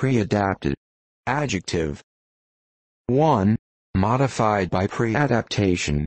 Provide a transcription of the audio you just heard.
Preadapted. Adjective. 1. Modified by preadaptation,